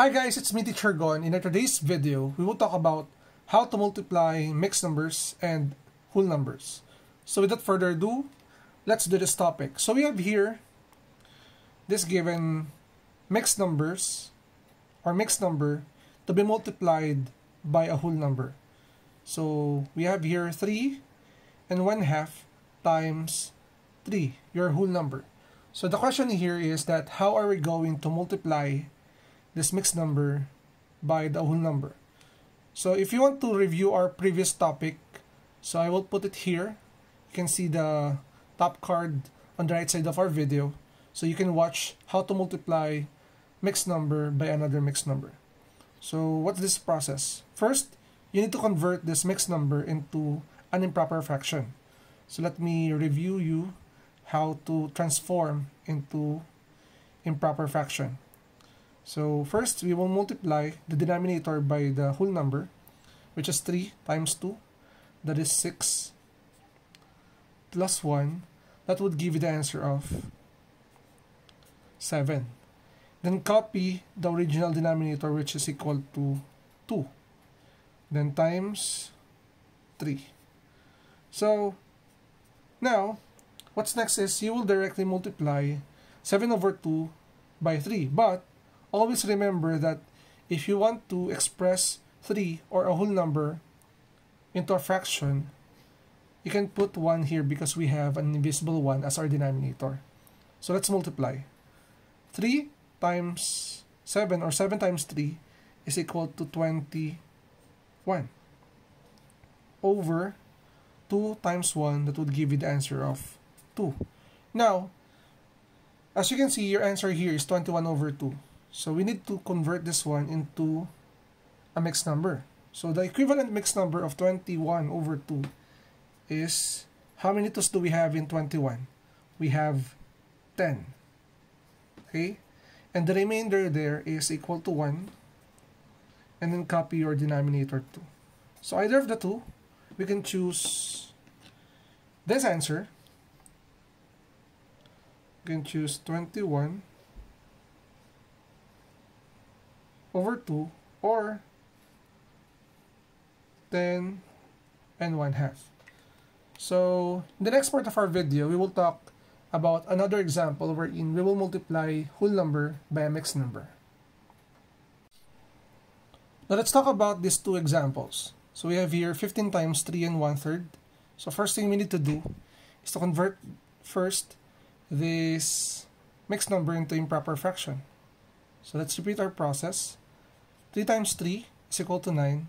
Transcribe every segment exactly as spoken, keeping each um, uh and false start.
Hi guys, it's MATH Teacher Gon. In today's video, we will talk about how to multiply mixed numbers and whole numbers. So without further ado, let's do this topic. So we have here this given mixed numbers or mixed number to be multiplied by a whole number. So we have here three and one half times three, your whole number. So the question here is that how are we going to multiply this mixed number by the whole number? So if you want to review our previous topic, so I will put it here. You can see the top card on the right side of our video, so you can watch how to multiply mixed number by another mixed number. So what's this process? First, you need to convert this mixed number into an improper fraction. So let me review you how to transform into improper fraction. So first, we will multiply the denominator by the whole number, which is three times two, that is six, plus one, that would give you the answer of seven. Then copy the original denominator, which is equal to two, then times three. So now, what's next is you will directly multiply seven over two by three, but always remember that if you want to express three or a whole number into a fraction, you can put one here because we have an invisible one as our denominator. So let's multiply. three times seven, or seven times three, is equal to twenty-one. Over two times one, that would give you the answer of two. Now, as you can see, your answer here is twenty-one over two. So we need to convert this one into a mixed number. So the equivalent mixed number of twenty-one over two is, how many twos do we have in twenty-one? We have ten. Okay? And the remainder there is equal to one. And then copy your denominator two. So either of the two, we can choose this answer. We can choose twenty-one over two or ten and one half. So in the next part of our video, we will talk about another example wherein we will multiply whole number by a mixed number. Now let's talk about these two examples. So we have here fifteen times three and one third. So first thing we need to do is to convert first this mixed number into improper fraction. So let's repeat our process. three times three is equal to nine,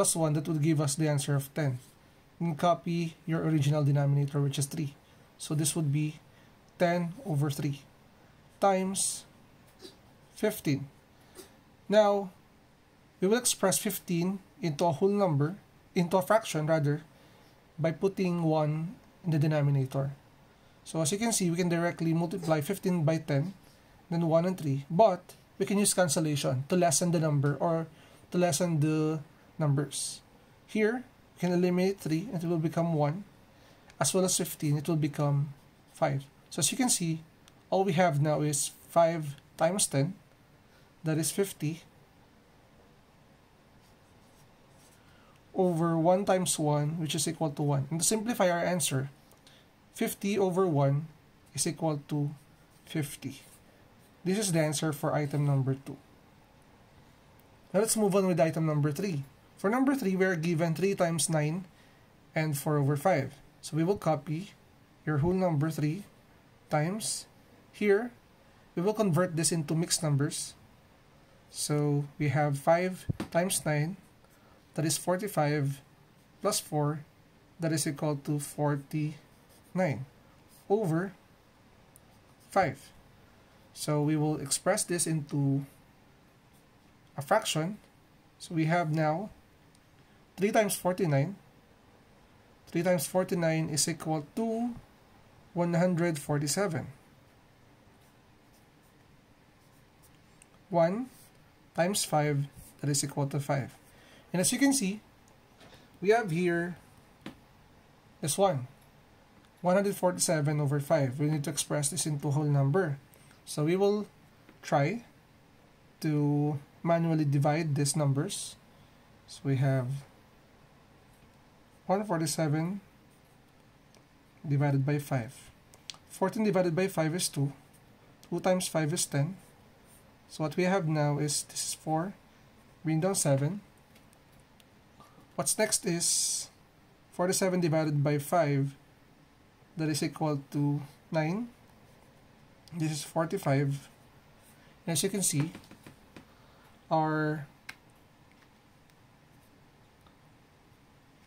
plus one, that would give us the answer of ten. And copy your original denominator, which is three. So this would be ten over three times fifteen. Now, we will express fifteen into a whole number, into a fraction rather, by putting one in the denominator. So as you can see, we can directly multiply fifteen by ten, then one and three, but we can use cancellation to lessen the number or to lessen the numbers. Here, we can eliminate three and it will become one, as well as fifteen, it will become five. So as you can see, all we have now is five times ten, that is fifty, over one times one, which is equal to one. And to simplify our answer, fifty over one is equal to fifty. This is the answer for item number two. Now let's move on with item number three. For number three, we are given three times nine and four over five. So we will copy your whole number three times. Here, we will convert this into mixed numbers. So we have five times nine, that is forty-five, plus four, that is equal to forty-nine, over five. So we will express this into a fraction. So we have now three times forty-nine. three times forty-nine is equal to one hundred forty-seven. one times five, that is equal to five. And as you can see, we have here this one, one hundred forty-seven over five. We need to express this into a whole number. So we will try to manually divide these numbers. So we have one forty-seven divided by five. fourteen divided by five is two. two times five is ten. So what we have now is, this is four, bring down seven. What's next is forty-seven divided by five, that is equal to nine. This is forty-five. As you can see, our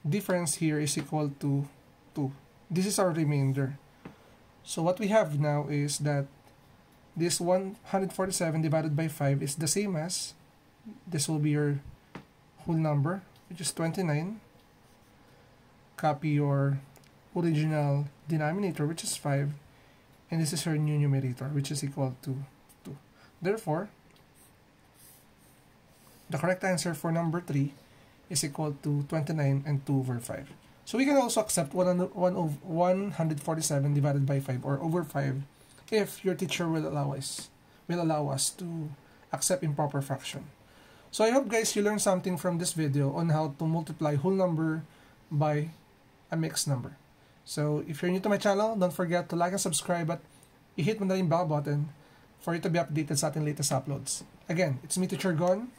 difference here is equal to two. This is our remainder. So what we have now is that this one forty-seven divided by five is the same as, this will be your whole number, which is twenty-nine. Copy your original denominator, which is five, and this is your new numerator, which is equal to two. Therefore, the correct answer for number three is equal to twenty-nine and two over five. So we can also accept one forty-seven divided by five or over five if your teacher will allow us will allow us to accept improper fraction. So I hope, guys, you learned something from this video on how to multiply whole number by a mixed number. So if you're new to my channel, don't forget to like and subscribe at i-hit mo na rin bell button for you to be updated sa ating latest uploads. Again, it's me, Teacher Gon.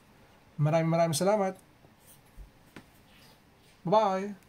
Maraming maraming salamat. Bye-bye!